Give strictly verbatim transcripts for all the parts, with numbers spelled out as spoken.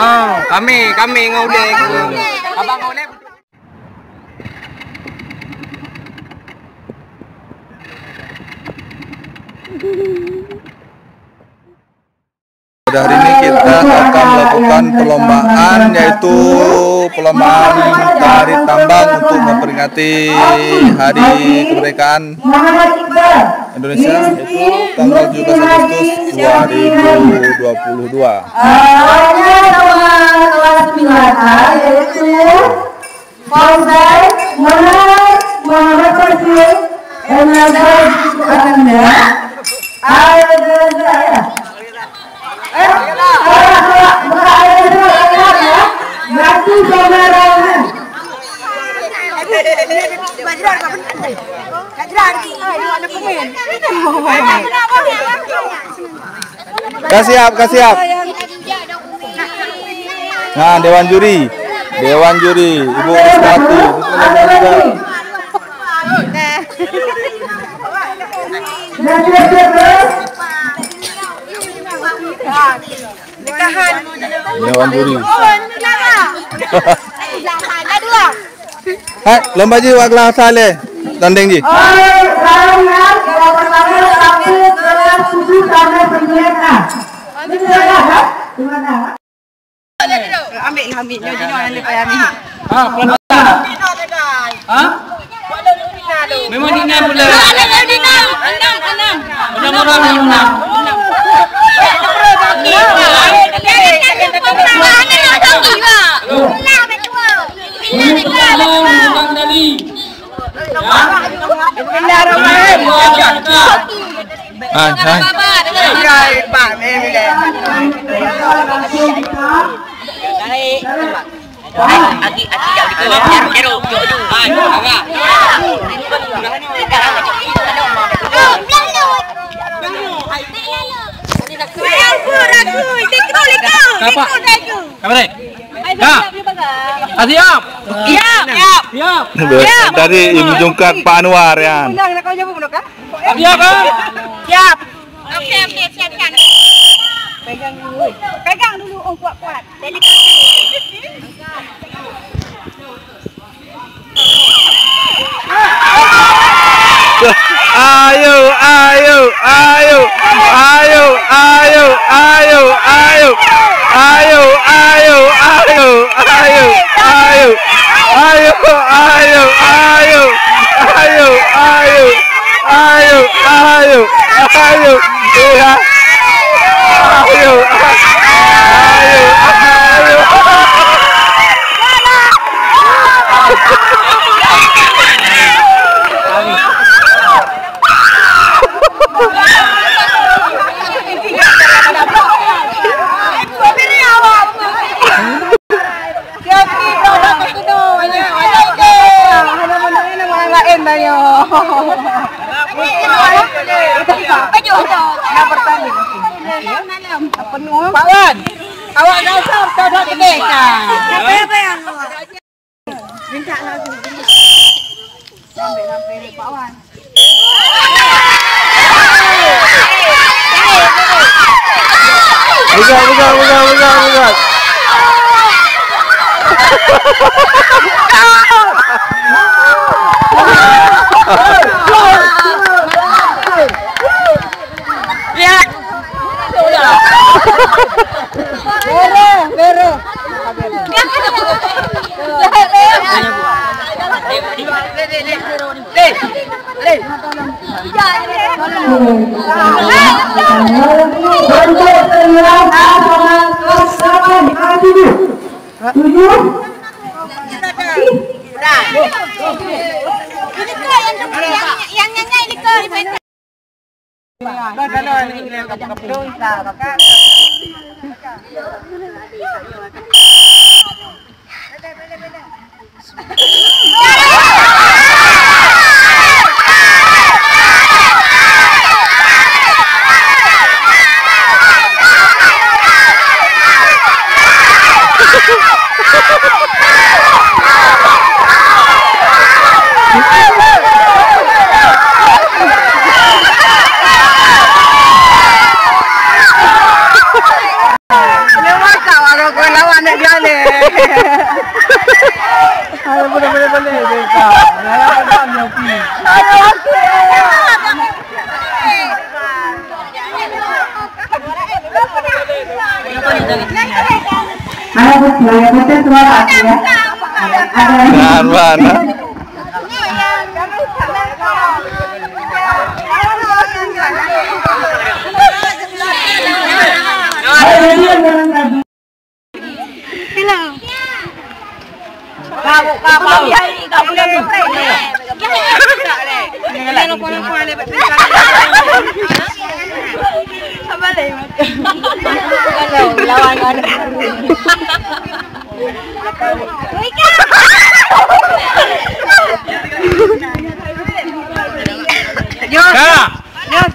Oh, kami kami ngudek. Abang ngudek. Pada hari ini kita akan melakukan perlombaan, yaitu perlombaan tari tambang untuk memperingati Hari Kemerdekaan Indonesia, yaitu tanggal tujuh belas Agustus dua ribu dua puluh dua. Kasiap, kasiap. Nah, Dewan Juri, Dewan Juri, Ibu Ustati. Dewan Juri. Hai, lomba ji waglah saleh, tanding ji. Ambil ambil jadi orang lepas ambil. Ah, pelan. Hah? Memang Dina pula. Dina, enam, enam. Enam orang ni enam. Ah, ah. Siap. Siap. Siap. Dari Ibu Jungkat Pak Anwar ya. Siap, Bang. Siap. Oke, oke, siapkan. Pegang dulu. Pegang dulu, oh kuat-kuat. Ayo, ayo, ayo. Ayo, ayo, ayo, ayo. Ayo, ayo, ayo, ayo. Ayo. Ayo, ayo, ayo. Ayo, ayo. Ayo, ayo, ayo, iya, ayo, ayo, ayo, suara ya. Nah, mana?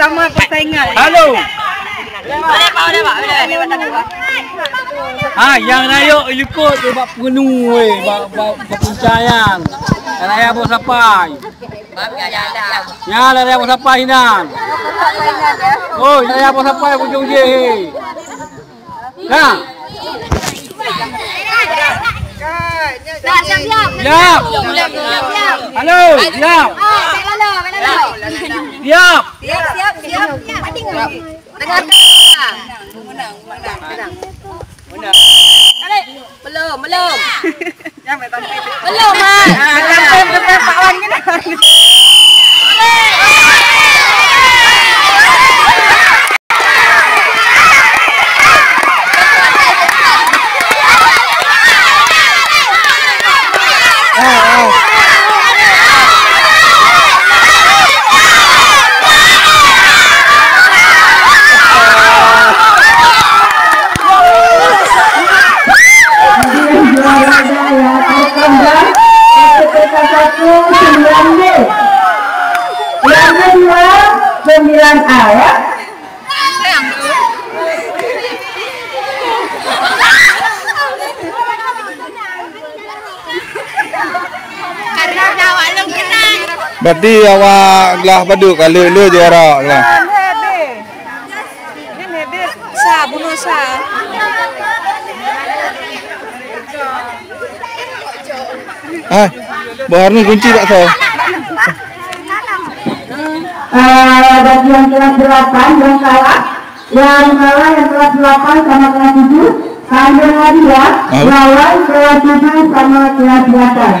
Sama persaingan. Halo. Boleh pak, boleh pak, boleh. Ah, yang raya ikut bab penu weh, bab perpuncaian. Raya bos sapai. Bab jalan. Ya, raya bos sapai hinan. Oh, raya bos sapai ujung je. Nah. Dah siap. Siap. Halo, siap. Siap. Siap, siap, siap. Tadi enggak. Menang. Menang, menang. Menang. Balik. Belum, belum. Jangan main tampil. Belum, Mak. Tampil depan Pak Wan kena. Berarti awak lah baduk kalau lu jarak lah. Ini hebel. Sa bunuh sa. Ah, bahar ni kunci tak tahu. Eh, bagi yang kelas delapan yang kalah, yang kalah yang kelas delapan sama kelas tujuh, sambil dia lawan kelas tujuh sama kelas delapan.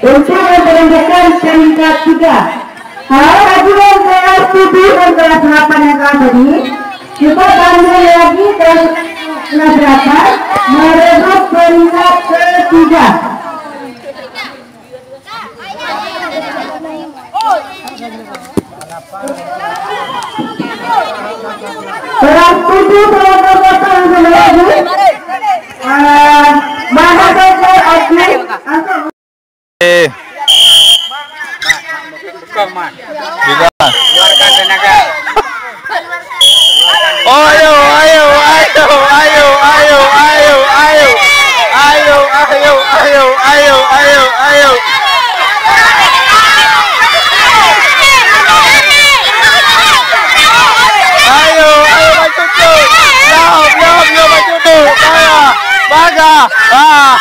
Untuk memperlihatkan peringkat tiga. Kalau rajuan kelas tujuh dan kelas delapan yang kalah tadi, kita banding lagi kelas kelas delapan merebut peringkat ketiga. Kelas tujuh berapa persen lagi? Mana saja atlet? Eh, bukan. Keluarkan tenaga. Ayo, ayo, ayo, ayo, ayo, ayo, ayo, ayo, ayo, ayo, ayo, ayo, ayo. Baga, ah.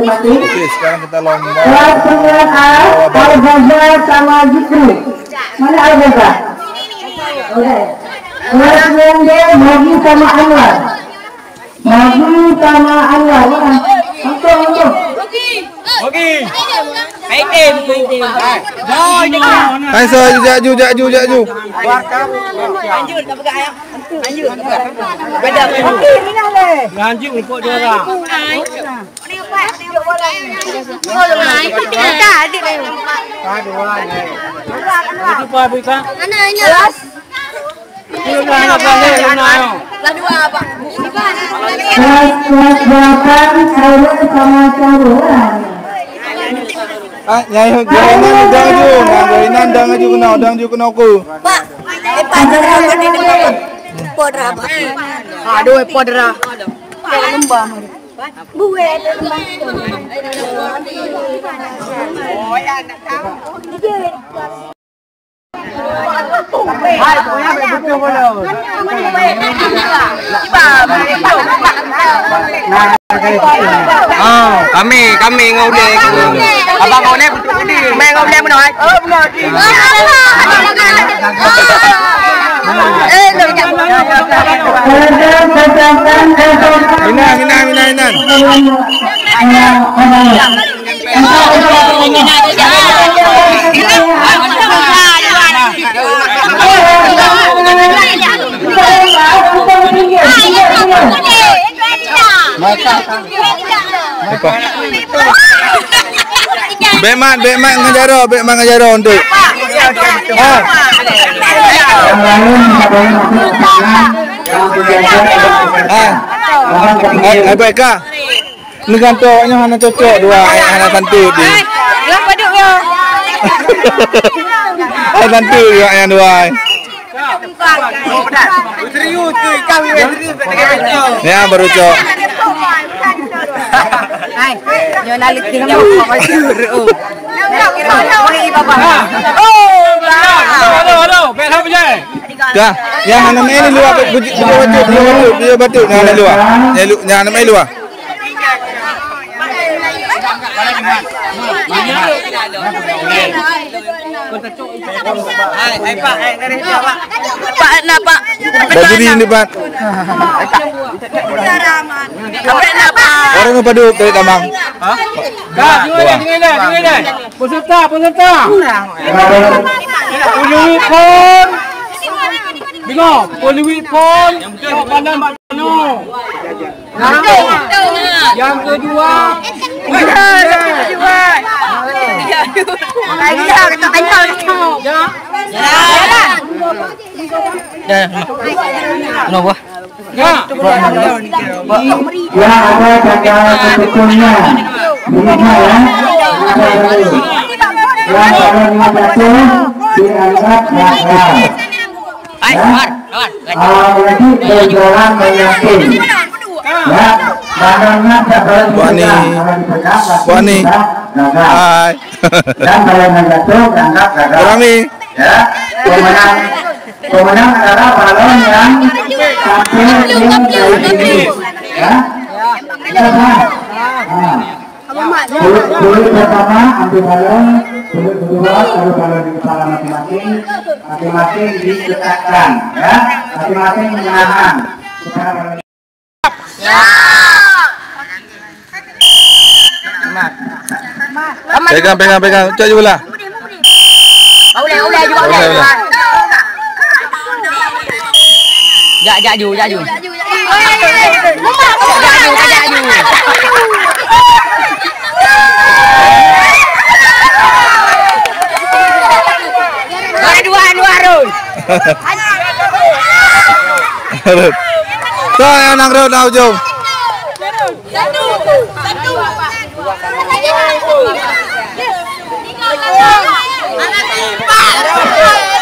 Oke, sekarang kita lomba. Al-Baza sama Zikri. Mana Al-Baza? Oke. Magi sama Anwar. Magi sama Anwar. Oke, oke. Oke. Baik, baik. Ayo, jaju, jaju, jaju. Anjur, tak pegang ayam. Anjur, tak pegang. Beda. Okey, minah leh. Anjur ikut dia lah. Dia buat, dia buat lagi. Oh, dia tak ada leh. Tak ada orang leh. Itu apa, Bika? Mana ini? Kelas. Ini bukan apa leh, mana? Kelas dua apa? Kelas kelas belakang, cawur sama cawuran. Ah, jangan, jangan, jangan, jangan. Jangan, jangan, jangan, jangan, jangan aku. Pak. Lepas darah kau di depan. Podra apa? Aduh, podra. Jangan lembah. Buat lembah. Oh, ya nak tahu. Hai, punya betul bodoh. Tiba, tiba, tiba. Oh, kami, kami ngoleh. Abang ngoleh betul ni. Main ngoleh mana? Oh, ngoleh. Jangan. Beman, beman ngejaro, beman ngejaro untuk. Ah. Ah. Ai baik ka? Dengan toknya hana cocok dua hana tantu di. Lah paduk yo. Hana tantu yo yang dua. Ya baru cok. Hai, yo nalit tinggal kok seru. Dah, yang mana main ni luar, dia batuk, yang mana luar, yang mana main luar. Pak nak pak, baju ni depan. Kapan nak pak? Orang tu padu dari Tamang. Hah? Dah, dengar dengar dengar dengar. Peserta peserta. Puluh pon. Bingung. Puluh pon. Pandai mak Panu. Yang kedua. Kenapa? Ya, ya ada kata sebetulnya. Dianggap nakal. Apalagi berjalan menyakit. Ya, barangnya dapat kita akan berdapat nakal. Dan kalau menjatuh, dianggap nakal. Ya, pemenang. Pemenang adalah balon yang tampil yang dari sini, ya. Bulut pertama ambil balon, bulut kedua taruh balon di kepala masing-masing, masing-masing diletakkan, ya, masing-masing menahan. Pegang, pegang, pegang, cuci bola. Boleh, boleh juga, boleh. Dạ dạ dù dạ dù dạ dù dạ dù hai đua hai đua rồi rồi em đang rơi nào dùng